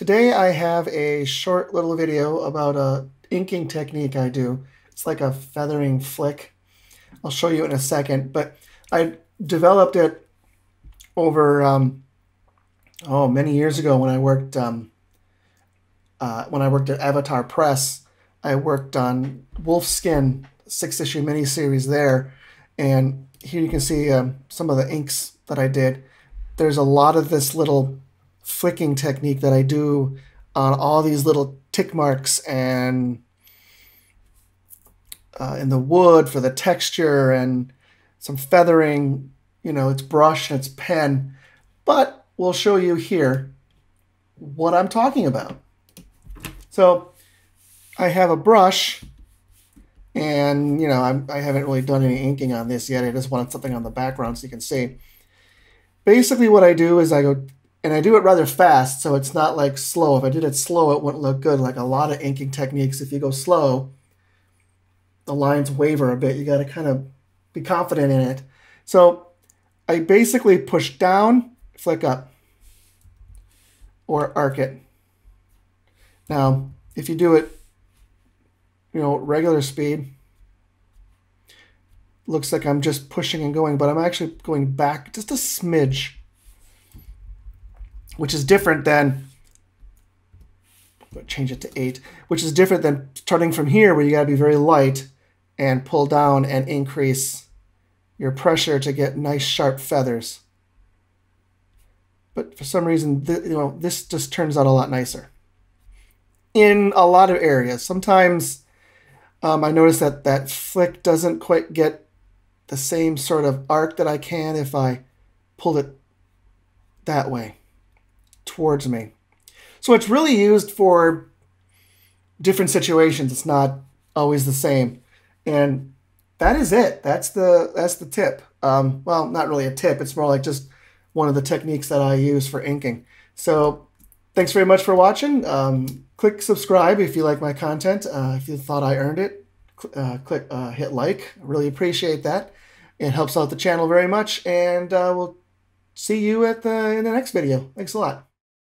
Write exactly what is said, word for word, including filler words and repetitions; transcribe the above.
Today I have a short little video about a inking technique I do. It's like a feathering flick. I'll show you in a second, but I developed it over um, oh many years ago when I worked um, uh, when I worked at Avatar Press. I worked on Wolfskin six issue miniseries there, and here you can see um, some of the inks that I did. There's a lot of this little flicking technique that I do on all these little tick marks and uh, in the wood for the texture and some feathering. You know, it's brush and it's pen, but we'll show you here what I'm talking about. So I have a brush, and you know, I'm, I haven't really done any inking on this yet. I just wanted something on the background so you can see. Basically what I do is I go, and I do it rather fast, so it's not like slow. If I did it slow, it wouldn't look good. Like a lot of inking techniques, if you go slow, the lines waver a bit. You got to kind of be confident in it. So I basically push down, flick up, or arc it. Now, if you do it, you know, regular speed, looks like I'm just pushing and going, but I'm actually going back just a smidge, which is different than, change it to eight, which is different than starting from here where you gotta be very light and pull down and increase your pressure to get nice sharp feathers. But for some reason, th you know, this just turns out a lot nicer in a lot of areas. Sometimes um, I notice that that flick doesn't quite get the same sort of arc that I can if I pulled it that way towards me. So it's really used for different situations. It's not always the same. And that is it. That's the that's the tip. Um, well, not really a tip. It's more like just one of the techniques that I use for inking. So thanks very much for watching. Um, click subscribe if you like my content. Uh, if you thought I earned it, cl uh, click uh, hit like. I really appreciate that. It helps out the channel very much. And uh, we'll see you at the in the next video. Thanks a lot.